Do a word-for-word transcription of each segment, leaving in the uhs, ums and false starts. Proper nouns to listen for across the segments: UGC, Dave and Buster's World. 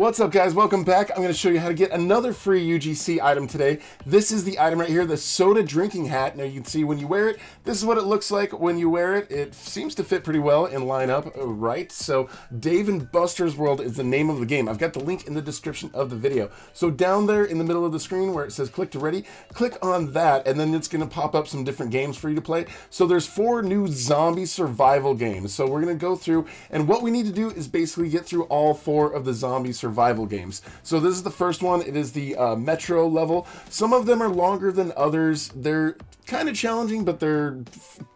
What's up, guys? Welcome back. I'm going to show you how to get another free U G C item today. This is the item right here, the soda drinking hat. Now you can see when you wear it, this is what it looks like when you wear it. It seems to fit pretty well and line up right. So Dave and Buster's World is the name of the game. I've got the link in the description of the video. So down there in the middle of the screen where it says click to ready, click on that, and then it's going to pop up some different games for you to play. So there's four new zombie survival games. So we're going to go through, and what we need to do is basically get through all four of the zombie survival survival games. So this is the first one. It is the uh, Metro level. Some of them are longer than others. They're kind of challenging, but they're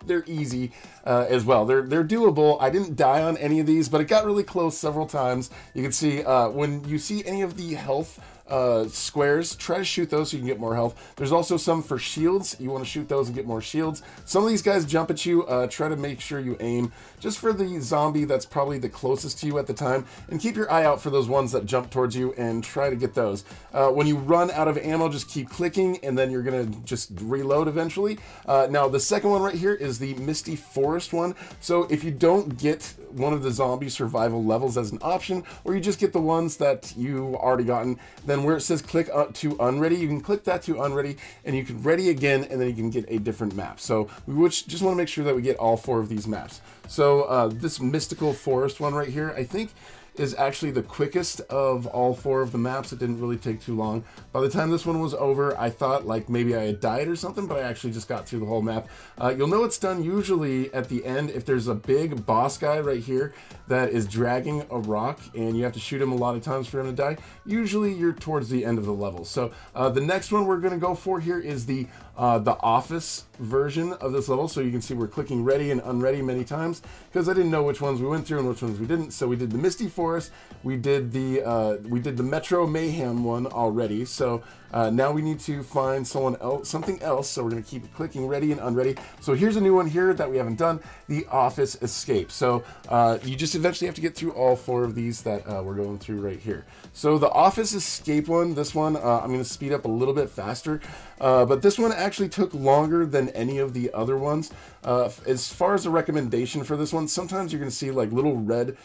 they're easy uh, as well. They're they're doable. I didn't die on any of these, but it got really close several times. You can see uh, when you see any of the health uh, squares, try to shoot those so you can get more health. There's also some for shields. You want to shoot those and get more shields. Some of these guys jump at you. Uh, try to make sure you aim just for the zombie that's probably the closest to you at the time, and keep your eye out for those ones that jump towards you and try to get those. Uh, when you run out of ammo, just keep clicking, and then you're gonna just reload eventually. Uh, now the second one right here is the Misty Forest one. So if you don't get one of the zombie survival levels as an option, or you just get the ones that you already gotten, then where it says click up to unready, you can click that to unready, and you can ready again, and then you can get a different map. So we would just want to make sure that we get all four of these maps. So uh, this Mystical Forest one right here, I think, is actually the quickest of all four of the maps. It didn't really take too long. By the time this one was over, I thought like maybe I had died or something, but I actually just got through the whole map. Uh, you'll know it's done usually at the end if there's a big boss guy right here that is dragging a rock, and you have to shoot him a lot of times for him to die. Usually you're towards the end of the level. So uh, the next one we're gonna go for here is the uh, the office version of this level. So you can see we're clicking ready and unready many times because I didn't know which ones we went through and which ones we didn't. So we did the Misty Forest. Us. We did the uh, we did the Metro Mayhem one already, so uh, now we need to find someone else, something else. So we're gonna keep clicking ready and unready. So here's a new one here that we haven't done, the Office Escape. So uh, you just eventually have to get through all four of these that uh, we're going through right here. So the Office Escape one, this one uh, I'm gonna speed up a little bit faster, uh, but this one actually took longer than any of the other ones. Uh, as far as a recommendation for this one, sometimes you're gonna see like little red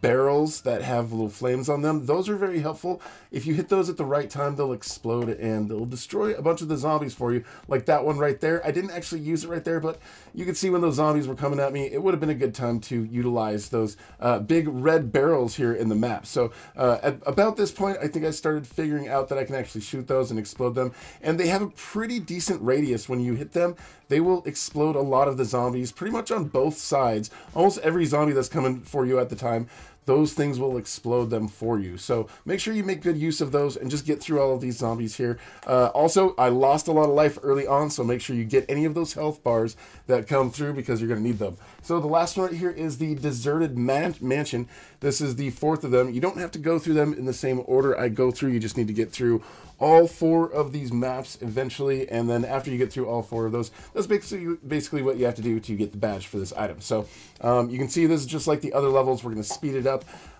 barrels that have little flames on them. Those are very helpful. If you hit those at the right time, they'll explode and they'll destroy a bunch of the zombies for you, like that one right there. I didn't actually use it right there, but you can see when those zombies were coming at me, it would have been a good time to utilize those uh, big red barrels here in the map. So uh, at about this point, I think I started figuring out that I can actually shoot those and explode them, and they have a pretty decent radius. When you hit them, they will explode a lot of the zombies pretty much on both sides. Almost every zombie that's coming for you at the time, those things will explode them for you. So make sure you make good use of those and just get through all of these zombies here. Uh, also, I lost a lot of life early on, so make sure you get any of those health bars that come through because you're gonna need them. So the last one right here is the Deserted man Mansion. This is the fourth of them. You don't have to go through them in the same order I go through. You just need to get through all four of these maps eventually, and then after you get through all four of those, that's basically basically what you have to do to get the badge for this item. So um, you can see this is just like the other levels. We're gonna speed it up.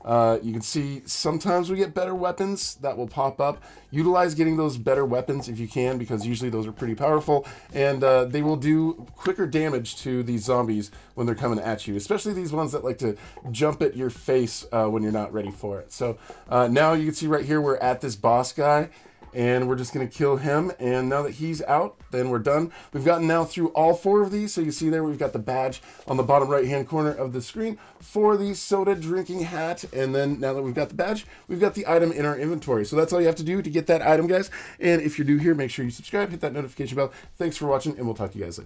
Uh, you can see sometimes we get better weapons that will pop up. Utilize getting those better weapons if you can, because usually those are pretty powerful, and uh, they will do quicker damage to these zombies when they're coming at you, especially these ones that like to jump at your face uh, when you're not ready for it. So uh, now you can see right here we're at this boss guy, and we're just gonna kill him. And now that he's out, then we're done. We've gotten now through all four of these. So you see there, we've got the badge on the bottom right-hand corner of the screen for the soda drinking hat. And then now that we've got the badge, we've got the item in our inventory. So that's all you have to do to get that item, guys. And if you're new here, make sure you subscribe, hit that notification bell. Thanks for watching, and we'll talk to you guys later.